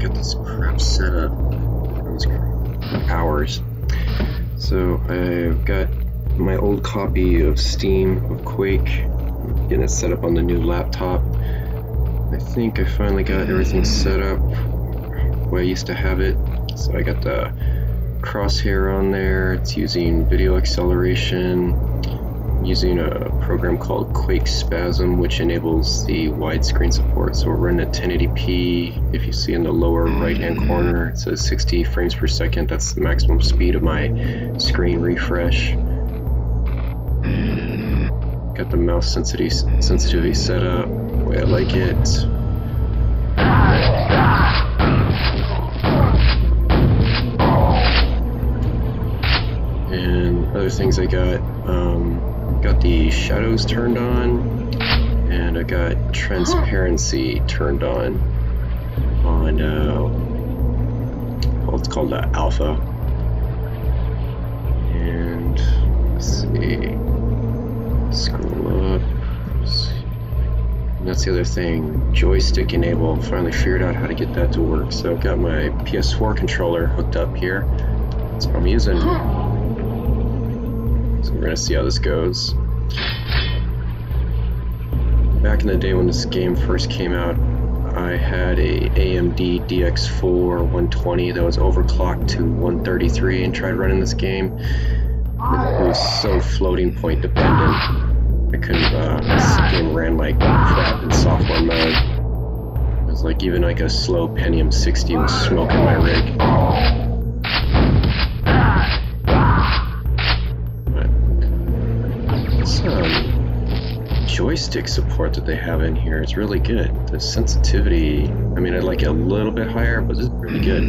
get this crap set up. That was hours. So I've got my old copy of Steam, of Quake, getting it set up on the new laptop. I think I finally got everything set up where I used to have it. So I got the crosshair on there, it's using video acceleration, I'm using a program called QuakeSpasm, which enables the widescreen support. So we're running at 1080p, if you see in the lower right hand corner, it says 60 frames per second, that's the maximum speed of my screen refresh. Got the mouse sensitivity set up the way I like it. And other things I got the shadows turned on, and I got transparency turned on well, it's called alpha. And let's see, scroll up. And that's the other thing, joystick enable. Finally figured out how to get that to work. So I've got my PS4 controller hooked up here. That's what I'm using. So we're gonna see how this goes. Back in the day when this game first came out, I had a AMD DX4 120 that was overclocked to 133 and tried running this game. It was so floating point dependent. I couldn't, this game ran like crap in software mode. It was like even like a slow Pentium 60 was smoking my rig. Joystick support that they have in here is really good. The sensitivity, I mean, I'd like it a little bit higher, but this is pretty good.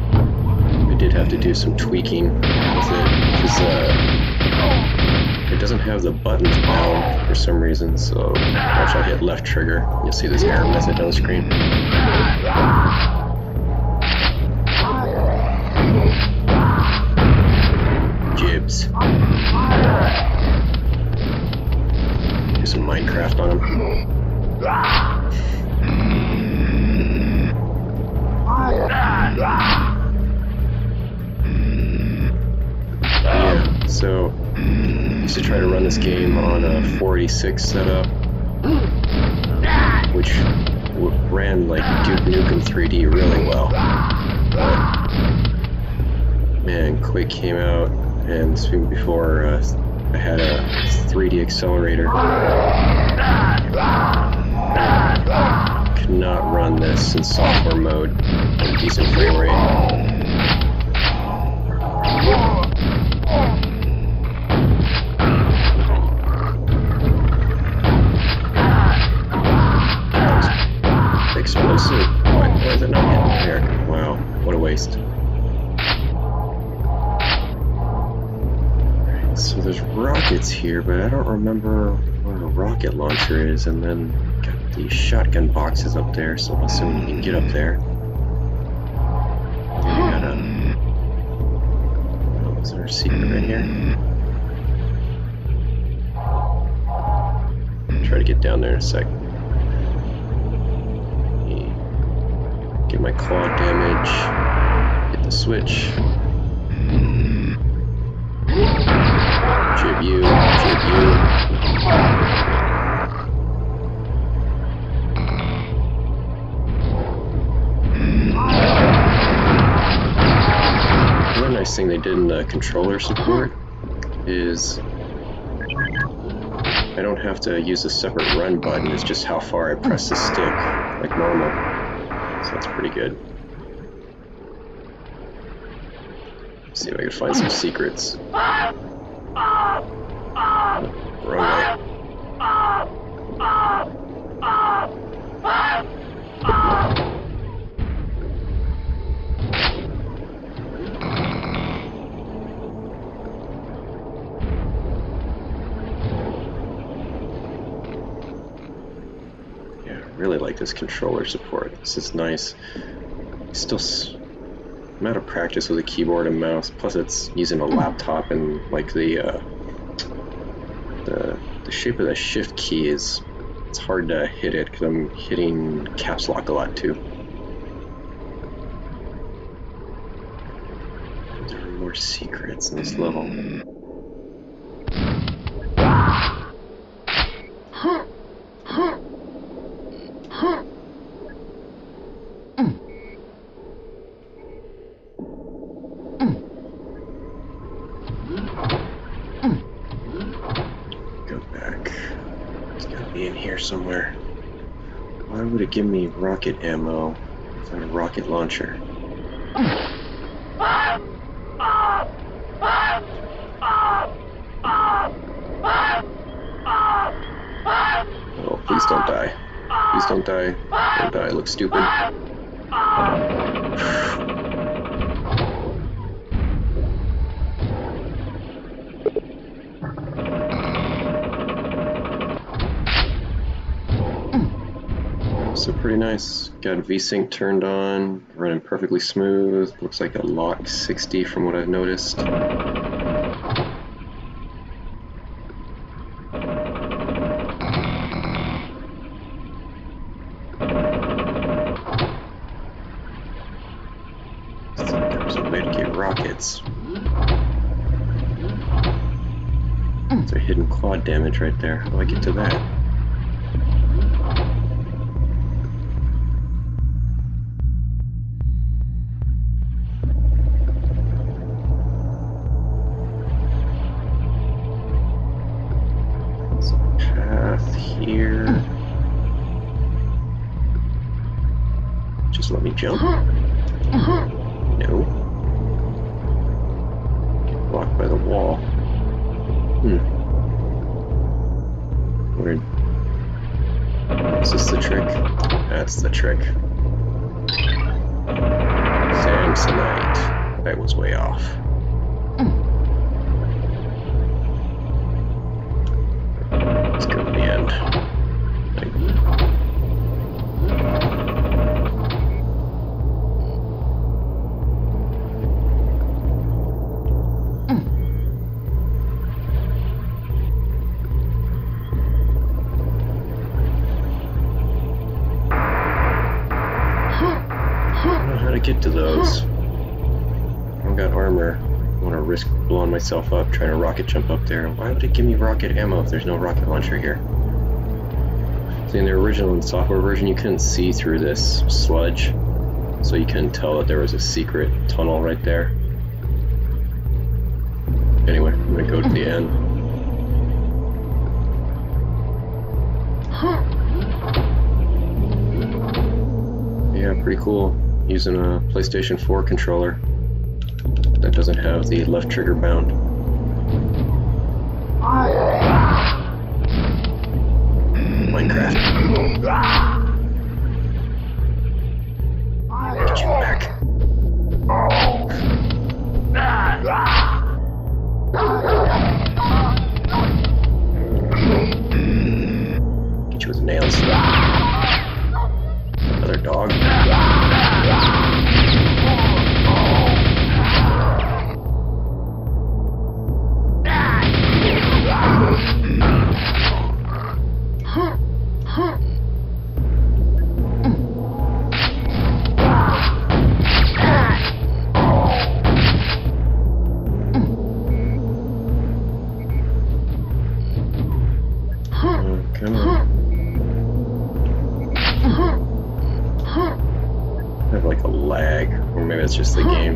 I did have to do some tweaking with it, because it doesn't have the buttons down for some reason, so actually I hit left trigger. You'll see this error message on the screen. Jibs. Do some Minecraft on them. Yeah, so I used to try to run this game on a 486 setup, which ran like Duke Nukem 3D really well. But man, Quake came out, and before I had a 3D accelerator. Could not run this in software mode in a decent frame rate. Explosive. Why is it not getting there? Wow, what a waste. So there's rockets here, but I don't remember where the rocket launcher is, and then got the shotgun boxes up there, so I'm assuming you can get up there. Oh, is there a secret right here? Try to get down there in a sec. Get my claw damage, hit the switch. Jib you. Another nice thing they did in the controller support is I don't have to use a separate run button, it's just how far I press the stick, like normal. So that's pretty good. Let's see if I can find some secrets. Right. Yeah, I really like this controller support. This is nice. Still, I'm out of practice with a keyboard and mouse. Plus, it's using a laptop and like the the shape of the shift key is, it's hard to hit it because I'm hitting caps lock a lot too. There are more secrets in this level. Somewhere. Why would it give me rocket ammo and a rocket launcher? Oh, please don't die. Please don't die. Don't die. I look stupid. Pretty nice. Got VSync turned on, running perfectly smooth. Looks like a lock 60 from what I've noticed. There's a way to get rockets. There's a hidden quad damage right there. How do I get to that? Jump? No. Get blocked by the wall. Weird. Is this the trick? That's the trick. Samsonite. That was way off. Let's go to the end. Get to those. I've got armor. I want to risk blowing myself up trying to rocket jump up there. Why would it give me rocket ammo if there's no rocket launcher here? See, in the original software version, you couldn't see through this sludge, so you couldn't tell that there was a secret tunnel right there. Anyway, I'm gonna go to the end. Yeah, pretty cool. Using a PlayStation 4 controller that doesn't have the left trigger bound. Minecraft. Get you back. Get you with nails. Another dog. It's just the game.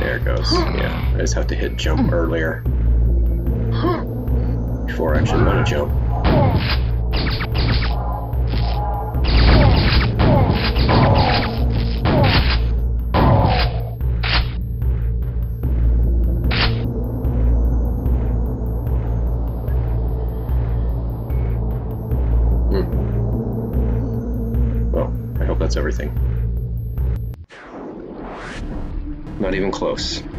There it goes. Yeah, I just have to hit jump earlier before I actually want to jump. Everything. Not even close.